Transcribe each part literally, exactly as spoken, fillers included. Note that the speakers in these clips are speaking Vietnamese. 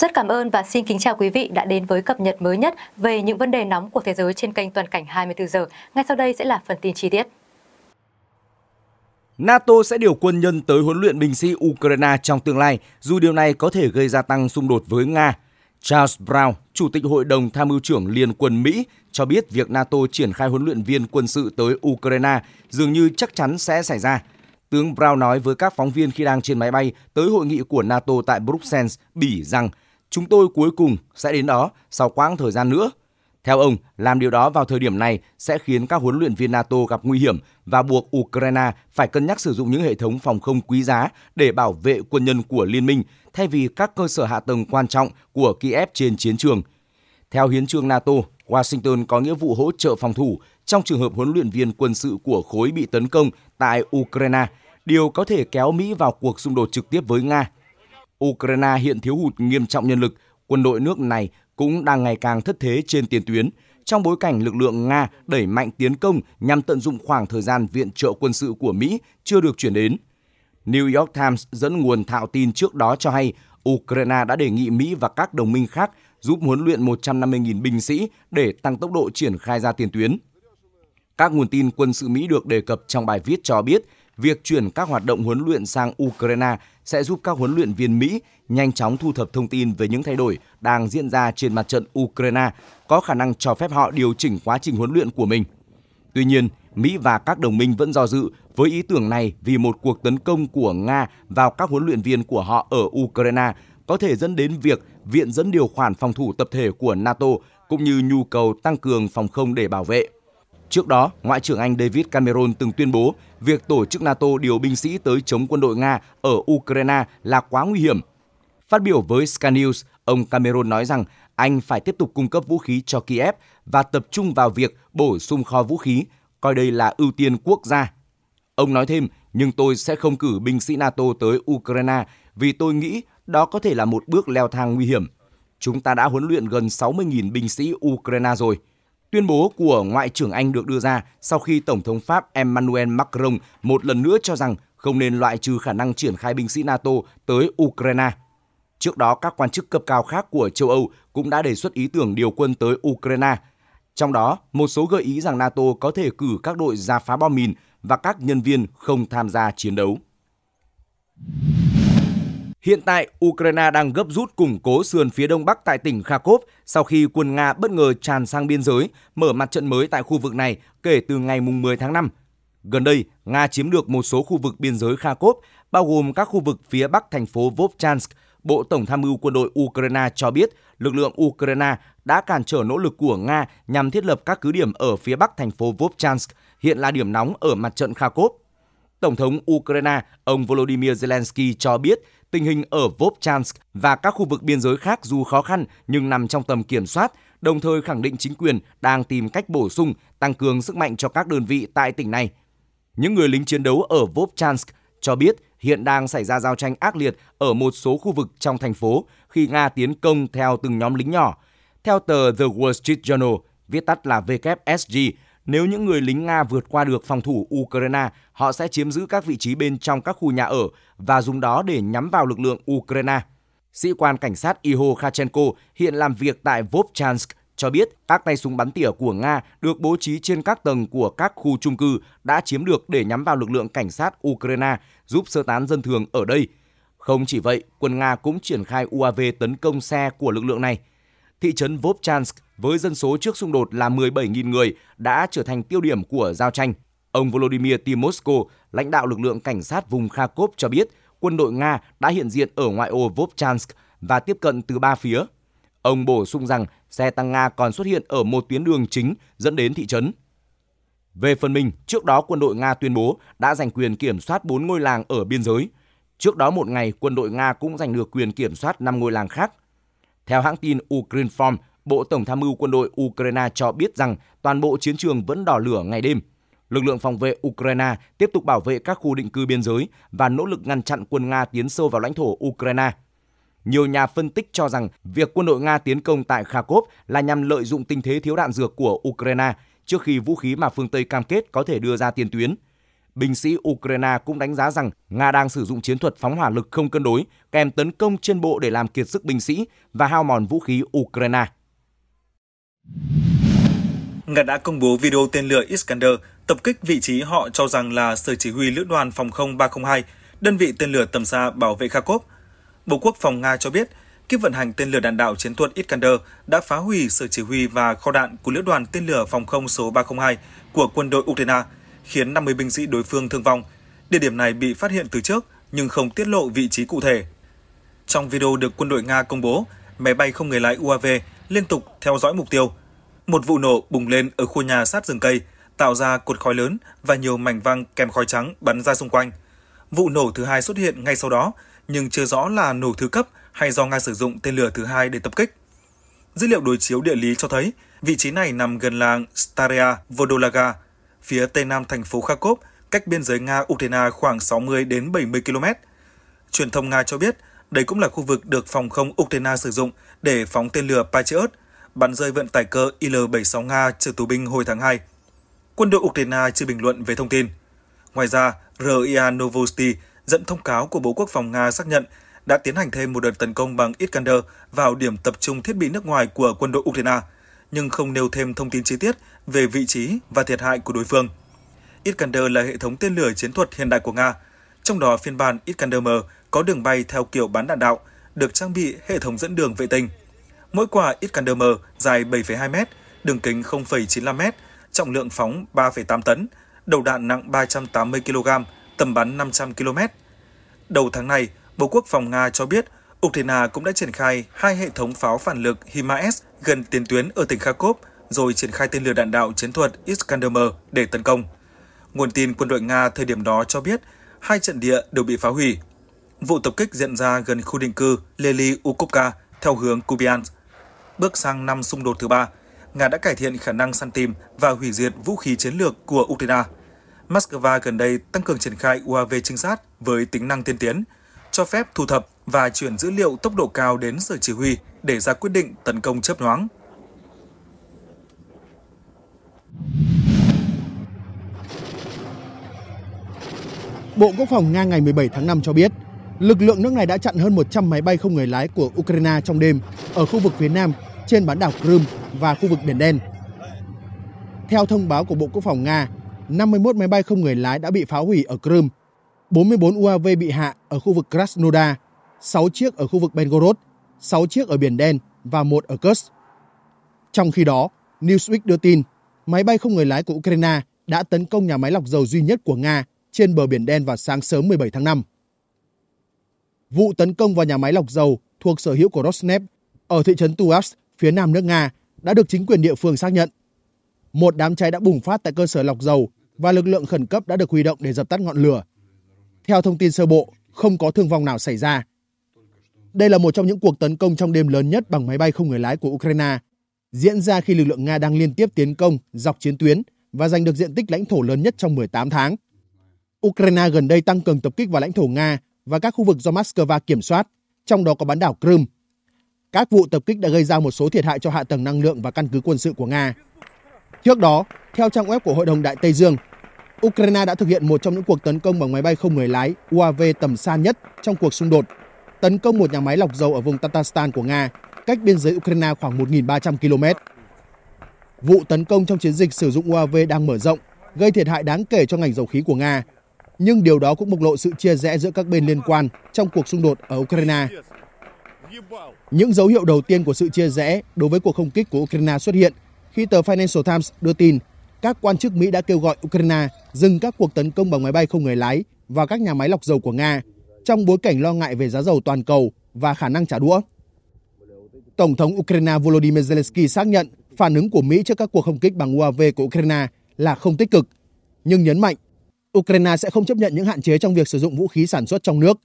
Rất cảm ơn và xin kính chào quý vị đã đến với cập nhật mới nhất về những vấn đề nóng của thế giới trên kênh Toàn cảnh hai mươi tư giờ. Ngay sau đây sẽ là phần tin chi tiết. NATO sẽ điều quân nhân tới huấn luyện binh sĩ Ukraine trong tương lai, dù điều này có thể gây gia tăng xung đột với Nga. Charles Brown, Chủ tịch Hội đồng Tham mưu trưởng Liên quân Mỹ, cho biết việc NATO triển khai huấn luyện viên quân sự tới Ukraine dường như chắc chắn sẽ xảy ra. Tướng Brown nói với các phóng viên khi đang trên máy bay tới hội nghị của NATO tại Brussels, Bỉ rằng chúng tôi cuối cùng sẽ đến đó sau quãng thời gian nữa. Theo ông, làm điều đó vào thời điểm này sẽ khiến các huấn luyện viên NATO gặp nguy hiểm và buộc Ukraine phải cân nhắc sử dụng những hệ thống phòng không quý giá để bảo vệ quân nhân của Liên minh thay vì các cơ sở hạ tầng quan trọng của Kiev trên chiến trường. Theo hiến chương NATO, Washington có nghĩa vụ hỗ trợ phòng thủ trong trường hợp huấn luyện viên quân sự của khối bị tấn công tại Ukraine, điều có thể kéo Mỹ vào cuộc xung đột trực tiếp với Nga. Ukraine hiện thiếu hụt nghiêm trọng nhân lực, quân đội nước này cũng đang ngày càng thất thế trên tiền tuyến, trong bối cảnh lực lượng Nga đẩy mạnh tiến công nhằm tận dụng khoảng thời gian viện trợ quân sự của Mỹ chưa được chuyển đến. New York Times dẫn nguồn thạo tin trước đó cho hay Ukraine đã đề nghị Mỹ và các đồng minh khác giúp huấn luyện một trăm năm mươi nghìn binh sĩ để tăng tốc độ triển khai ra tiền tuyến. Các nguồn tin quân sự Mỹ được đề cập trong bài viết cho biết việc chuyển các hoạt động huấn luyện sang Ukraine sẽ giúp các huấn luyện viên Mỹ nhanh chóng thu thập thông tin về những thay đổi đang diễn ra trên mặt trận Ukraine, có khả năng cho phép họ điều chỉnh quá trình huấn luyện của mình. Tuy nhiên, Mỹ và các đồng minh vẫn do dự với ý tưởng này vì một cuộc tấn công của Nga vào các huấn luyện viên của họ ở Ukraine có thể dẫn đến việc viện dẫn điều khoản phòng thủ tập thể của NATO cũng như nhu cầu tăng cường phòng không để bảo vệ. Trước đó, Ngoại trưởng Anh David Cameron từng tuyên bố việc tổ chức NATO điều binh sĩ tới chống quân đội Nga ở Ukraine là quá nguy hiểm. Phát biểu với Sky News, ông Cameron nói rằng Anh phải tiếp tục cung cấp vũ khí cho Kiev và tập trung vào việc bổ sung kho vũ khí, coi đây là ưu tiên quốc gia. Ông nói thêm, nhưng tôi sẽ không cử binh sĩ NATO tới Ukraine vì tôi nghĩ đó có thể là một bước leo thang nguy hiểm. Chúng ta đã huấn luyện gần sáu mươi nghìn binh sĩ Ukraine rồi. Tuyên bố của Ngoại trưởng Anh được đưa ra sau khi Tổng thống Pháp Emmanuel Macron một lần nữa cho rằng không nên loại trừ khả năng triển khai binh sĩ NATO tới Ukraine. Trước đó, các quan chức cấp cao khác của châu Âu cũng đã đề xuất ý tưởng điều quân tới Ukraine. Trong đó, một số gợi ý rằng NATO có thể cử các đội ra phá bom mìn và các nhân viên không tham gia chiến đấu. Hiện tại, Ukraine đang gấp rút củng cố sườn phía đông bắc tại tỉnh Kharkov sau khi quân Nga bất ngờ tràn sang biên giới, mở mặt trận mới tại khu vực này kể từ ngày mười tháng năm. Gần đây, Nga chiếm được một số khu vực biên giới Kharkov, bao gồm các khu vực phía bắc thành phố Vovchansk. Bộ Tổng tham mưu quân đội Ukraine cho biết lực lượng Ukraine đã cản trở nỗ lực của Nga nhằm thiết lập các cứ điểm ở phía bắc thành phố Vovchansk, hiện là điểm nóng ở mặt trận Kharkov. Tổng thống Ukraine, ông Volodymyr Zelensky cho biết tình hình ở Vovchansk và các khu vực biên giới khác dù khó khăn nhưng nằm trong tầm kiểm soát, đồng thời khẳng định chính quyền đang tìm cách bổ sung, tăng cường sức mạnh cho các đơn vị tại tỉnh này. Những người lính chiến đấu ở Vovchansk cho biết hiện đang xảy ra giao tranh ác liệt ở một số khu vực trong thành phố khi Nga tiến công theo từng nhóm lính nhỏ. Theo tờ The Wall Street Journal, viết tắt là vê kép ét giê, nếu những người lính Nga vượt qua được phòng thủ Ukraine, họ sẽ chiếm giữ các vị trí bên trong các khu nhà ở và dùng đó để nhắm vào lực lượng Ukraine. Sĩ quan cảnh sát Iho Khachenko hiện làm việc tại Vovchansk cho biết các tay súng bắn tỉa của Nga được bố trí trên các tầng của các khu chung cư đã chiếm được để nhắm vào lực lượng cảnh sát Ukraine, giúp sơ tán dân thường ở đây. Không chỉ vậy, quân Nga cũng triển khai u a vê tấn công xe của lực lượng này. Thị trấn Vovchansk với dân số trước xung đột là mười bảy nghìn người đã trở thành tiêu điểm của giao tranh. Ông Volodymyr Timosko, lãnh đạo lực lượng cảnh sát vùng Kharkov cho biết quân đội Nga đã hiện diện ở ngoại ô Vovchansk và tiếp cận từ ba phía. Ông bổ sung rằng xe tăng Nga còn xuất hiện ở một tuyến đường chính dẫn đến thị trấn. Về phần mình, trước đó quân đội Nga tuyên bố đã giành quyền kiểm soát bốn ngôi làng ở biên giới. Trước đó một ngày, quân đội Nga cũng giành được quyền kiểm soát năm ngôi làng khác. Theo hãng tin Ukraineform, Bộ Tổng tham mưu quân đội Ukraine cho biết rằng toàn bộ chiến trường vẫn đỏ lửa ngày đêm. Lực lượng phòng vệ Ukraine tiếp tục bảo vệ các khu định cư biên giới và nỗ lực ngăn chặn quân Nga tiến sâu vào lãnh thổ Ukraine. Nhiều nhà phân tích cho rằng việc quân đội Nga tiến công tại Kharkov là nhằm lợi dụng tình thế thiếu đạn dược của Ukraine trước khi vũ khí mà phương Tây cam kết có thể đưa ra tiền tuyến. Binh sĩ Ukraine cũng đánh giá rằng Nga đang sử dụng chiến thuật phóng hỏa lực không cân đối, kèm tấn công trên bộ để làm kiệt sức binh sĩ và hao mòn vũ khí Ukraine. Nga đã công bố video tên lửa Iskander tập kích vị trí họ cho rằng là sở chỉ huy lữ đoàn phòng không ba không hai, đơn vị tên lửa tầm xa bảo vệ Kharkov. Bộ Quốc phòng Nga cho biết, kíp vận hành tên lửa đạn đạo chiến thuật Iskander đã phá hủy sở chỉ huy và kho đạn của lữ đoàn tên lửa phòng không số ba không hai của quân đội Ukraine, khiến năm mươi binh sĩ đối phương thương vong. Địa điểm này bị phát hiện từ trước nhưng không tiết lộ vị trí cụ thể. Trong video được quân đội Nga công bố, máy bay không người lái U A V liên tục theo dõi mục tiêu. Một vụ nổ bùng lên ở khu nhà sát rừng cây, tạo ra cột khói lớn và nhiều mảnh văng kèm khói trắng bắn ra xung quanh. Vụ nổ thứ hai xuất hiện ngay sau đó, nhưng chưa rõ là nổ thứ cấp hay do Nga sử dụng tên lửa thứ hai để tập kích. Dữ liệu đối chiếu địa lý cho thấy vị trí này nằm gần làng Staria Vodolaga, phía tây nam thành phố Kharkov, cách biên giới Nga-Ukraine khoảng sáu mươi đến bảy mươi ki-lô-mét. Truyền thông Nga cho biết đây cũng là khu vực được phòng không Ukraine sử dụng để phóng tên lửa Patriot, bắn rơi vận tải cơ I L bảy mươi sáu Nga trừ tù binh hồi tháng hai. Quân đội Ukraine chưa bình luận về thông tin. Ngoài ra, R I A Novosti dẫn thông cáo của Bộ Quốc phòng Nga xác nhận đã tiến hành thêm một đợt tấn công bằng Iskander vào điểm tập trung thiết bị nước ngoài của quân đội Ukraine, nhưng không nêu thêm thông tin chi tiết về vị trí và thiệt hại của đối phương. Iskander là hệ thống tên lửa chiến thuật hiện đại của Nga, trong đó phiên bản Iskander M có đường bay theo kiểu bắn đạn đạo, được trang bị hệ thống dẫn đường vệ tinh. Mỗi quả Iskander-M dài bảy phẩy hai mét, đường kính không phẩy chín mươi lăm mét, trọng lượng phóng ba phẩy tám tấn, đầu đạn nặng ba trăm tám mươi ki-lô-gam, tầm bắn năm trăm ki-lô-mét. Đầu tháng này, Bộ Quốc phòng Nga cho biết Ukraine cũng đã triển khai hai hệ thống pháo phản lực HIMARS gần tiền tuyến ở tỉnh Kharkov, rồi triển khai tên lửa đạn đạo chiến thuật Iskander-M để tấn công. Nguồn tin quân đội Nga thời điểm đó cho biết hai trận địa đều bị phá hủy. Vụ tập kích diễn ra gần khu định cư Lelyukovka theo hướng Kubiansk. Bước sang năm xung đột thứ ba, Nga đã cải thiện khả năng săn tìm và hủy diệt vũ khí chiến lược của Ukraine. Moscow gần đây tăng cường triển khai U A V trinh sát với tính năng tiên tiến, cho phép thu thập và chuyển dữ liệu tốc độ cao đến sở chỉ huy để ra quyết định tấn công chớp nhoáng. Bộ Quốc phòng Nga ngày mười bảy tháng năm cho biết, lực lượng nước này đã chặn hơn một trăm máy bay không người lái của Ukraine trong đêm ở khu vực phía nam, trên bán đảo Crimea và khu vực Biển Đen. Theo thông báo của Bộ Quốc phòng Nga, năm mươi mốt máy bay không người lái đã bị phá hủy ở Crimea, bốn mươi bốn U A V bị hạ ở khu vực Krasnodar, sáu chiếc ở khu vực Belgorod, sáu chiếc ở Biển Đen và một ở Kursk. Trong khi đó, Newsweek đưa tin máy bay không người lái của Ukraine đã tấn công nhà máy lọc dầu duy nhất của Nga trên bờ Biển Đen vào sáng sớm mười bảy tháng năm. Vụ tấn công vào nhà máy lọc dầu thuộc sở hữu của Rosneft ở thị trấn Tuapse, phía nam nước Nga, đã được chính quyền địa phương xác nhận. Một đám cháy đã bùng phát tại cơ sở lọc dầu và lực lượng khẩn cấp đã được huy động để dập tắt ngọn lửa. Theo thông tin sơ bộ, không có thương vong nào xảy ra. Đây là một trong những cuộc tấn công trong đêm lớn nhất bằng máy bay không người lái của Ukraine, diễn ra khi lực lượng Nga đang liên tiếp tiến công dọc chiến tuyến và giành được diện tích lãnh thổ lớn nhất trong mười tám tháng. Ukraine gần đây tăng cường tập kích vào lãnh thổ Nga và các khu vực do Moscow kiểm soát, trong đó có bán đảo Crimea. Các vụ tập kích đã gây ra một số thiệt hại cho hạ tầng năng lượng và căn cứ quân sự của Nga. Trước đó, theo trang web của Hội đồng Đại Tây Dương, Ukraine đã thực hiện một trong những cuộc tấn công bằng máy bay không người lái U A V tầm xa nhất trong cuộc xung đột, tấn công một nhà máy lọc dầu ở vùng Tatarstan của Nga, cách biên giới Ukraine khoảng một nghìn ba trăm ki-lô-mét. Vụ tấn công trong chiến dịch sử dụng U A V đang mở rộng, gây thiệt hại đáng kể cho ngành dầu khí của Nga. Nhưng điều đó cũng bộc lộ sự chia rẽ giữa các bên liên quan trong cuộc xung đột ở Ukraine. Những dấu hiệu đầu tiên của sự chia rẽ đối với cuộc không kích của Ukraine xuất hiện khi tờ Financial Times đưa tin các quan chức Mỹ đã kêu gọi Ukraine dừng các cuộc tấn công bằng máy bay không người lái vào các nhà máy lọc dầu của Nga trong bối cảnh lo ngại về giá dầu toàn cầu và khả năng trả đũa. Tổng thống Ukraine Volodymyr Zelensky xác nhận phản ứng của Mỹ trước các cuộc không kích bằng U A V của Ukraine là không tích cực, nhưng nhấn mạnh Ukraine sẽ không chấp nhận những hạn chế trong việc sử dụng vũ khí sản xuất trong nước.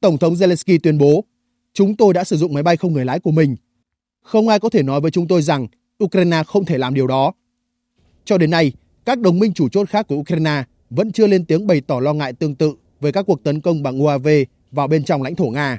Tổng thống Zelensky tuyên bố, chúng tôi đã sử dụng máy bay không người lái của mình. Không ai có thể nói với chúng tôi rằng Ukraine không thể làm điều đó. Cho đến nay, các đồng minh chủ chốt khác của Ukraine vẫn chưa lên tiếng bày tỏ lo ngại tương tự về các cuộc tấn công bằng U A V vào bên trong lãnh thổ Nga.